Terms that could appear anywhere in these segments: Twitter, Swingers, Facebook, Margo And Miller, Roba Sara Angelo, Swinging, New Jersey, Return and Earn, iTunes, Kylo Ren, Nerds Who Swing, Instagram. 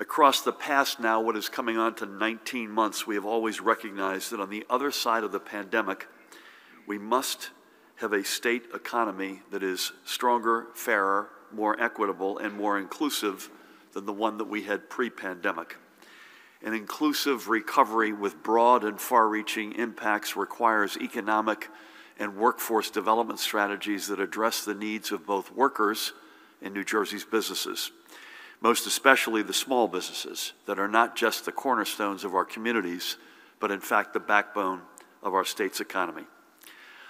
Across the past now, what is coming on to 19 months, we have always recognized that on the other side of the pandemic, we must have a state economy that is stronger, fairer, more equitable, and more inclusive than the one that we had pre-pandemic. An inclusive recovery with broad and far-reaching impacts requires economic and workforce development strategies that address the needs of both workers and New Jersey's businesses, most especially the small businesses that are not just the cornerstones of our communities, but in fact the backbone of our state's economy.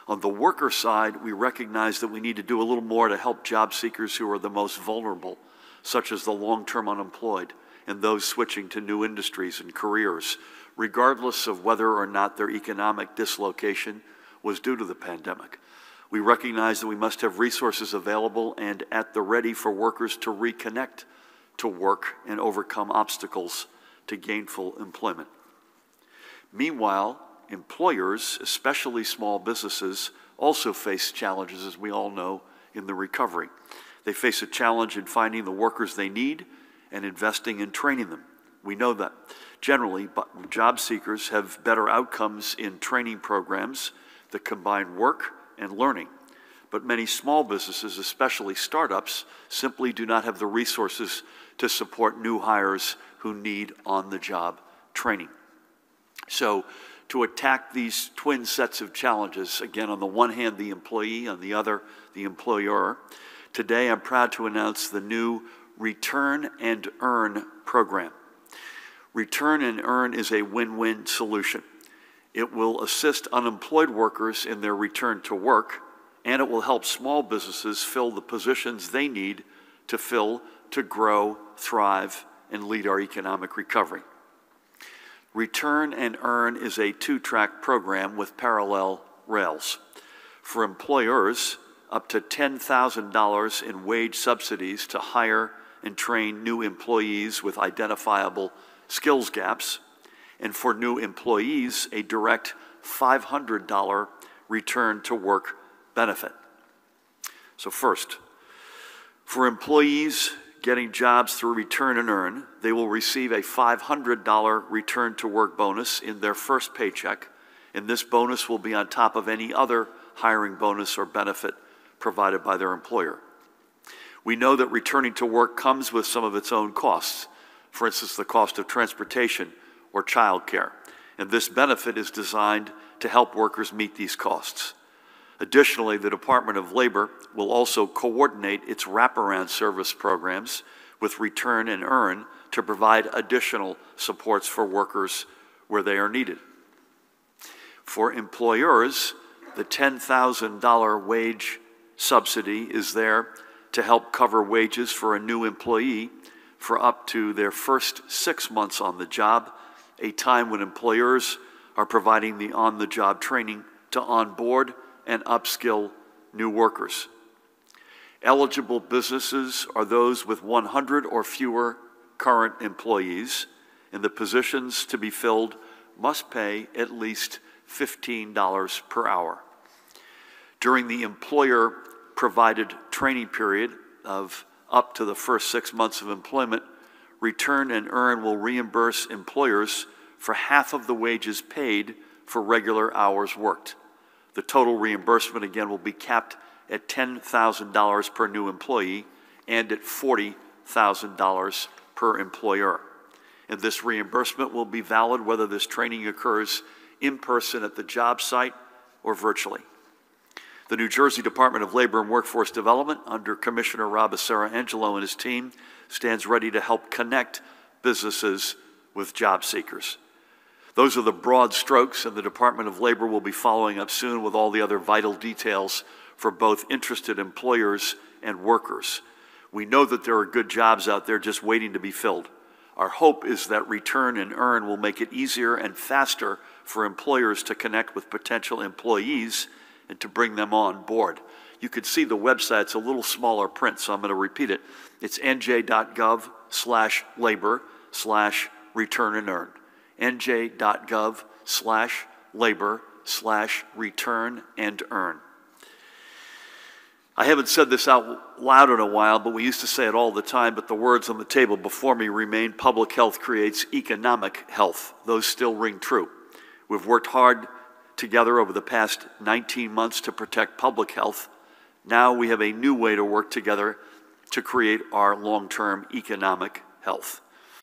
On the worker side, we recognize that we need to do a little more to help job seekers who are the most vulnerable, such as the long-term unemployed and those switching to new industries and careers, regardless of whether or not their economic dislocation was due to the pandemic. We recognize that we must have resources available and at the ready for workers to reconnect to work and overcome obstacles to gainful employment. Meanwhile, employers, especially small businesses, also face challenges, as we all know, in the recovery. They face a challenge in finding the workers they need and investing in training them. We know that. Generally, job seekers have better outcomes in training programs that combine work and learning. But many small businesses, especially startups, simply do not have the resources to support new hires who need on-the-job training. So, to attack these twin sets of challenges, again, on the one hand, the employee, on the other, the employer, today I'm proud to announce the new Return and Earn program. Return and Earn is a win-win solution. It will assist unemployed workers in their return to work, and it will help small businesses fill the positions they need to fill to grow, thrive, and lead our economic recovery. Return and Earn is a two-track program with parallel rails. For employers, up to $10,000 in wage subsidies to hire and train new employees with identifiable skills gaps, and for new employees, a direct $500 return to work benefit. So first, for employees getting jobs through Return and Earn, they will receive a $500 return to work bonus in their first paycheck, and this bonus will be on top of any other hiring bonus or benefit provided by their employer. We know that returning to work comes with some of its own costs, for instance, the cost of transportation or childcare, and this benefit is designed to help workers meet these costs. Additionally, the Department of Labor will also coordinate its wraparound service programs with Return and Earn to provide additional supports for workers where they are needed. For employers, the $10,000 wage subsidy is there to help cover wages for a new employee for up to their first 6 months on the job, a time when employers are providing the on-the-job training to onboard and upskill new workers. Eligible businesses are those with 100 or fewer current employees, and the positions to be filled must pay at least $15 per hour. During the employer-provided training period of up to the first 6 months of employment, Return and Earn will reimburse employers for half of the wages paid for regular hours worked. The total reimbursement, again, will be capped at $10,000 per new employee and at $40,000 per employer. And this reimbursement will be valid whether this training occurs in person at the job site or virtually. The New Jersey Department of Labor and Workforce Development, under Commissioner Roba Sara Angelo and his team, stands ready to help connect businesses with job seekers. Those are the broad strokes, and the Department of Labor will be following up soon with all the other vital details for both interested employers and workers. We know that there are good jobs out there just waiting to be filled. Our hope is that Return and Earn will make it easier and faster for employers to connect with potential employees and to bring them on board. You can see the website's a little smaller print, so I'm going to repeat it. It's nj.gov/labor/returnandearn. nj.gov/labor/returnandearn. I haven't said this out loud in a while, but we used to say it all the time, but the words on the table before me remain: public health creates economic health. Those still ring true. We've worked hard together over the past 19 months to protect public health. Now we have a new way to work together to create our long-term economic health.